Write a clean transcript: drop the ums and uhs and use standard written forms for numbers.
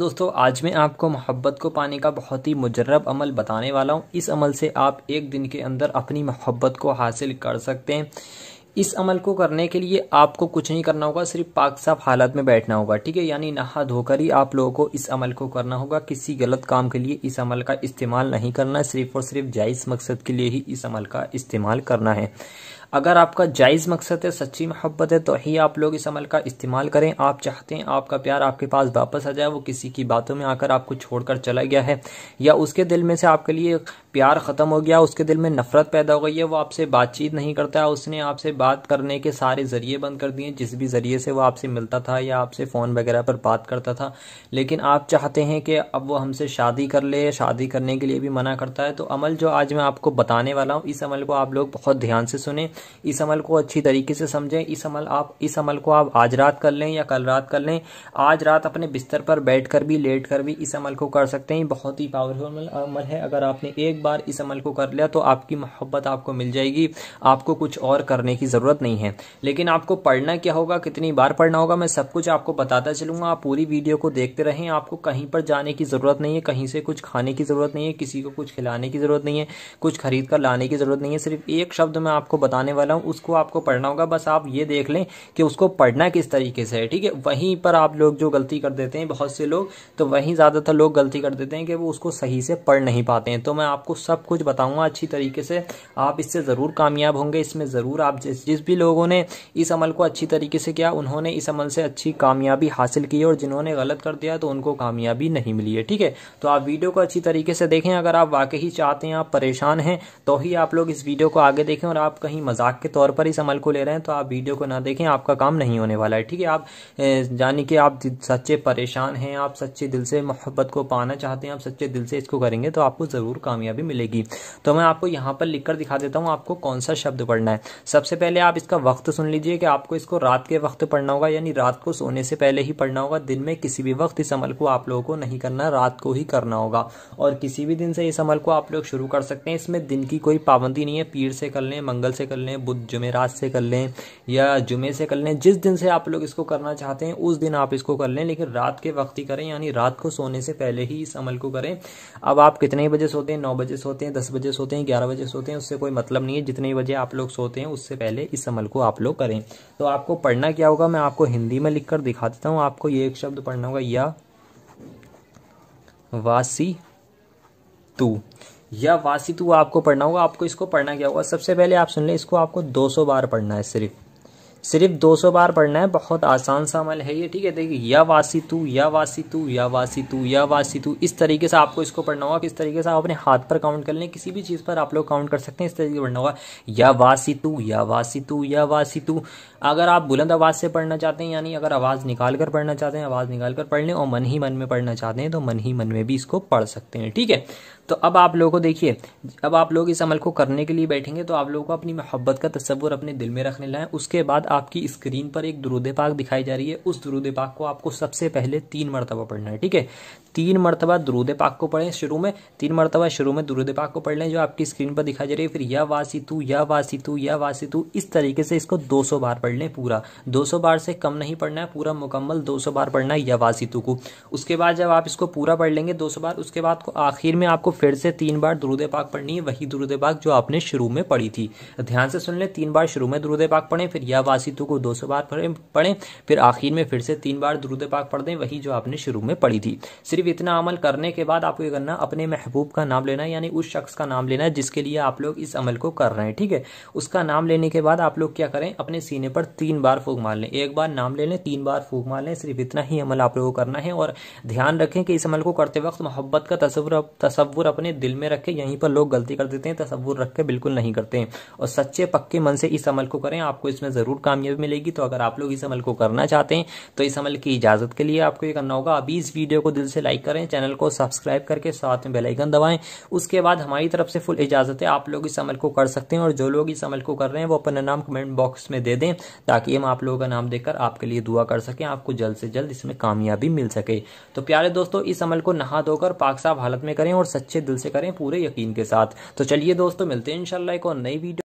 दोस्तों आज मैं आपको मोहब्बत को पाने का बहुत ही मुजर्रब अमल बताने वाला हूँ। इस अमल से आप एक दिन के अंदर अपनी मोहब्बत को हासिल कर सकते हैं। इस अमल को करने के लिए आपको कुछ नहीं करना होगा, सिर्फ पाक साफ हालत में बैठना होगा, ठीक है। यानी नहा धोकर ही आप लोगों को इस अमल को करना होगा। किसी गलत काम के लिए इस अमल का इस्तेमाल नहीं करना है, सिर्फ और सिर्फ जायज़ मकसद के लिए ही इस अमल का इस्तेमाल करना है। अगर आपका जायज़ मकसद है, सच्ची मोहब्बत है, तो ही आप लोग इस अमल का इस्तेमाल करें। आप चाहते हैं आपका प्यार आपके पास वापस आ जाए, वो किसी की बातों में आकर आपको छोड़कर चला गया है, या उसके दिल में से आपके लिए प्यार ख़त्म हो गया, उसके दिल में नफ़रत पैदा हो गई है, वो आपसे बातचीत नहीं करता है, उसने आपसे बात करने के सारे ज़रिए बंद कर दिए, जिस भी ज़रिए से वो आपसे मिलता था या आपसे फ़ोन वगैरह पर बात करता था। लेकिन आप चाहते हैं कि अब वो हमसे शादी कर ले, शादी करने के लिए भी मना करता है। तो अमल जो आज मैं आपको बताने वाला हूँ, इस अमल को आप लोग बहुत ध्यान से सुनें, इस अमल को अच्छी तरीके से समझें। इस अमल को आप आज रात कर लें या कल रात कर लें। आज रात अपने बिस्तर पर बैठकर भी, लेट कर भी इस अमल को कर सकते हैं। बहुत ही पावरफुल अमल है। अगर आपने एक बार इस अमल को कर लिया तो आपकी मोहब्बत आपको मिल जाएगी, आपको कुछ और करने की ज़रूरत नहीं है। लेकिन आपको पढ़ना क्या होगा, कितनी बार पढ़ना होगा, मैं सब कुछ आपको बताता चलूँगा। आप पूरी वीडियो को देखते रहें। आपको कहीं पर जाने की ज़रूरत नहीं है, कहीं से कुछ खाने की ज़रूरत नहीं है, किसी को कुछ खिलाने की ज़रूरत नहीं है, कुछ खरीद कर लाने की ज़रूरत नहीं है। सिर्फ एक शब्द मैं आपको बताने वाला हूँ, उसको आपको पढ़ना होगा। बस आप ये देख लें कि उसको पढ़ना किस तरीके से है, ठीक है। वहीं पर आप लोग जो गलती कर देते हैं, बहुत से लोग तो वहीं ज़्यादातर लोग गलती कर देते हैं कि वो उसको सही से पढ़ नहीं पाते हैं। तो मैं आपको सब कुछ बताऊँगा अच्छी तरीके से, आप इससे ज़रूर कामयाब होंगे। इसमें ज़रूर आप जिस भी लोगों ने इस अमल को अच्छी तरीके से किया, उन्होंने इस अमल से अच्छी कामयाबी हासिल की, और जिन्होंने गलत कर दिया तो उनको कामयाबी नहीं मिली है, ठीक है। तो आप वीडियो को अच्छी तरीके से देखें। अगर आप वाकई चाहते हैं, आप परेशान हैं, तो ही आप लोग इस वीडियो को आगे देखें। और आप कहीं मजाक के तौर पर इस अमल को ले रहे हैं तो आप वीडियो को ना देखें, आपका काम नहीं होने वाला है, ठीक है। आप यानी कि आप सच्चे परेशान हैं, आप सच्चे दिल से मोहब्बत को पाना चाहते हैं, आप सच्चे दिल से इसको करेंगे तो आपको ज़रूर कामयाबी मिलेगी। तो मैं आपको यहाँ पर लिख कर दिखा देता हूँ आपको कौन सा शब्द पढ़ना है। सबसे पहले आप इसका वक्त सुन लीजिए कि आपको इसको रात के वक्त पढ़ना होगा, यानी रात को सोने से पहले ही पढ़ना होगा। दिन में किसी भी वक्त इस अमल को आप लोगों को नहीं करना, रात को ही करना होगा। और किसी भी दिन से इस अमल को आप लोग शुरू कर सकते हैं, इसमें दिन की कोई पाबंदी नहीं है। पीर से कर लें, मंगल से कर लें, बुध जुमेरात से कर लें या जुमे से कर लें, जिस दिन से आप लोग इसको करना चाहते हैं उस दिन आप इसको कर लें, लेकिन रात के वक्त ही करें, यानी रात को सोने से पहले ही इस अमल को करें। अब आप कितने बजे सोते हैं, 9 बजे सोते हैं, 10 बजे सोते हैं, 11 बजे सोते हैं, उससे कोई मतलब नहीं है। जितने बजे आप लोग सोते हैं उससे पहले इस अमल को आप लोग करें। तो आपको पढ़ना क्या होगा, मैं आपको हिंदी में लिख कर दिखा देता हूँ। आपको ये एक शब्द पढ़ना होगा, या वासी तू, या वासितु आपको पढ़ना होगा। आपको इसको पढ़ना क्या होगा, सबसे पहले आप सुन लें, इसको आपको 200 बार पढ़ना है, सिर्फ 200 बार पढ़ना है। बहुत आसान सा अमल है ये, ठीक है। देखिए, या वासितु, या वासितु, या वासितु, या वासितु, इस तरीके से आपको इसको पढ़ना होगा। किस तरीके से आप अपने हाथ पर काउंट कर लें, किसी भी चीज़ पर आप लोग काउंट कर सकते हैं, इस तरीके से पढ़ना होगा, या वासितु, या वासितु, या वासितु। अगर आप बुलंद आवाज़ से पढ़ना चाहते हैं, यानी अगर आवाज़ निकाल कर पढ़ना चाहते हैं, आवाज़ निकाल कर पढ़ लें, और मन ही मन में पढ़ना चाहते हैं तो मन ही मन में भी इसको पढ़ सकते हैं, ठीक है। तो अब आप लोगों को देखिए, अब आप लोग इस अमल को करने के लिए बैठेंगे तो आप लोगों को अपनी मोहब्बत का तस्वुर अपने दिल में रखने लाएँ। उसके बाद आपकी स्क्रीन पर एक दुरूद पाक दिखाई जा रही है, उस दुरूद पाक को आपको सबसे पहले 3 मरतबा पढ़ना है, ठीक है। 3 मरतबा दुरूद पाक को पढ़ें, शुरू में 3 मरतबा शुरू में दुरूद पाक को पढ़ लें जो आपकी स्क्रीन पर दिखाई जा रही है। फिर या वासितु, या वासितु, या वासितु, इस तरीके से इसको 200 बार पढ़ लें। पूरा 200 बार से कम नहीं पढ़ना है, पूरा मुकम्मल 200 बार पढ़ना है या वासितु को। उसके बाद जब आप इसको पूरा पढ़ लेंगे 200 बार, उसके बाद को आखिर में आपको फिर से 3 बार दुरूद पाक पढ़नी है, वही दुरूद पाक जो आपने शुरू में पढ़ी थी। ध्यान से सुन लें, 3 बार शुरू में दुरूद पाक पढ़ें, फिर या वासितु को 200 बार पढ़ें, फिर आखिर में फिर से 3 बार दुरूद पाक पढ़ दें, वही जो आपने शुरू में पढ़ी थी। सिर्फ इतना अमल करने के बाद आपको ये करना, अपने महबूब का नाम लेना है, यानी उस शख्स का नाम लेना है जिसके लिए आप लोग इस अमल को कर रहे हैं, ठीक है। उसका नाम लेने के बाद आप लोग क्या करें, अपने सीने पर 3 बार फूंक मार लें। एक बार नाम ले लें, 3 बार फूंक मार लें, सिर्फ इतना ही अमल आप लोगों को करना है। और ध्यान रखें कि इस अमल को करते वक्त मोहब्बत का तसव्वुर अपने दिल में रखें। यहीं पर लोग गलती कर देते हैं, तसव्वुर रख के बिल्कुल नहीं करते हैं, और सच्चे पक्के मन से इस अमल को करें, आपको इसमें ज़रूर कामयाबी मिलेगी। तो अगर आप लोग इस अमल को करना चाहते हैं तो इस अमल की इजाज़त के लिए आपको ये करना होगा, अभी इस वीडियो को दिल से लाइक करें, चैनल को सब्सक्राइब करके साथ में बेल आइकन दबाएं। उसके बाद हमारी तरफ से फुल इजाजत है, आप लोग इस अमल को कर सकते हैं। और जो लोग इस अमल को कर रहे हैं वो अपना नाम कमेंट बॉक्स में दे दें, ताकि हम आप लोगों का नाम देकर आपके लिए दुआ कर सकें, आपको जल्द से जल्द इसमें कामयाबी मिल सके। तो प्यारे दोस्तों, इस अमल को नहा धोकर पाक साफ हालत में करें और सच्चे दिल से करें, पूरे यकीन के साथ। तो चलिए दोस्तों, मिलते हैं इंशाल्लाह एक और नई वीडियो।